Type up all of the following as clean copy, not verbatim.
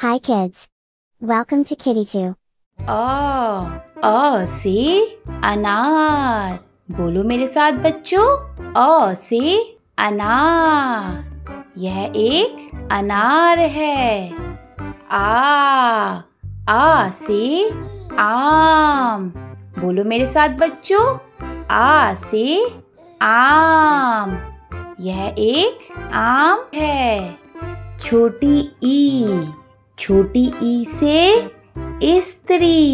Hi kids. Welcome to Kiddytoo. अ से अनार बोलो मेरे साथ बच्चों। अ से अनार, यह एक अनार है। आ से आम बोलो मेरे साथ बच्चों। आ से आम, यह एक आम है। छोटी ई से स्त्री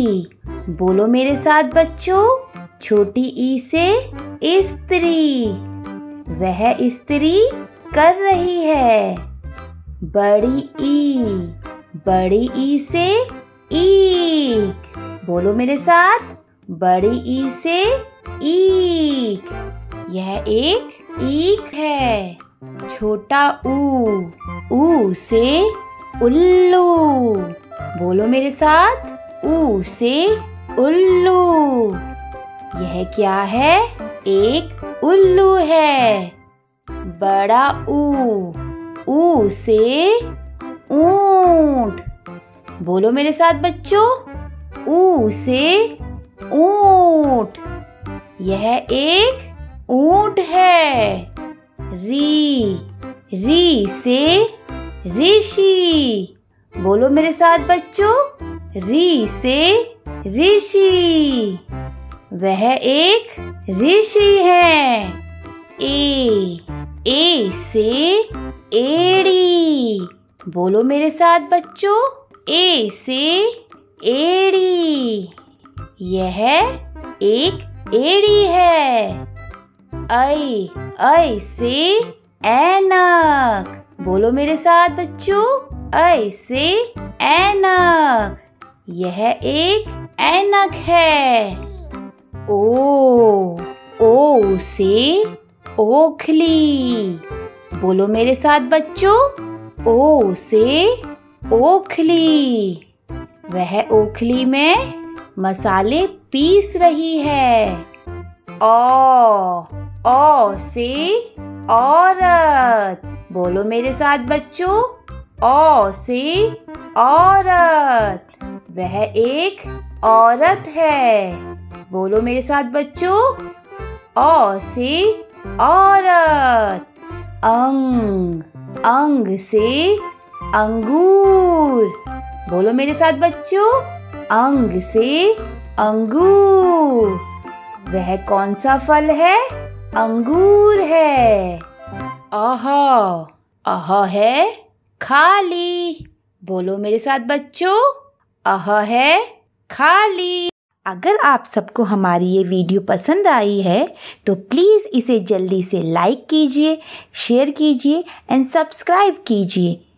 बोलो मेरे साथ बच्चों। छोटी ई से स्त्री, वह स्त्री कर रही है। बड़ी ई से ईख बोलो मेरे साथ। बड़ी ई से ईख, यह एक ईख है। छोटा ऊ से उल्लू बोलो मेरे साथ। ऊ से उल्लू, यह क्या है? एक उल्लू है। बड़ा ऊ से ऊंट बोलो मेरे साथ बच्चों। ऊ से ऊंट, यह एक ऊंट है। री से ऋषि बोलो मेरे साथ बच्चों। ऋ से ऋषि, वह एक ऋषि है। ए से एड़ी बोलो मेरे साथ बच्चों। ए से एड़ी, यह एक एड़ी है। ऐ से ऐनक बोलो मेरे साथ बच्चों। ऐ से ऐनक, यह एक ऐनक है। ओ से ओखली बोलो मेरे साथ बच्चों। ओ से ओखली, वह ओखली में मसाले पीस रही है। औ से औरत बोलो मेरे साथ बच्चों। औ से औरत, वह एक औरत है। बोलो मेरे साथ बच्चों। औ से औरत। अंग से अंगूर बोलो मेरे साथ बच्चों। अंग से अंगूर, वह कौन सा फल है? अंगूर है। अह है खाली बोलो मेरे साथ बच्चों। अह है खाली। अगर आप सबको हमारी ये वीडियो पसंद आई है तो प्लीज़ इसे जल्दी से लाइक कीजिए, शेयर कीजिए एंड सब्सक्राइब कीजिए।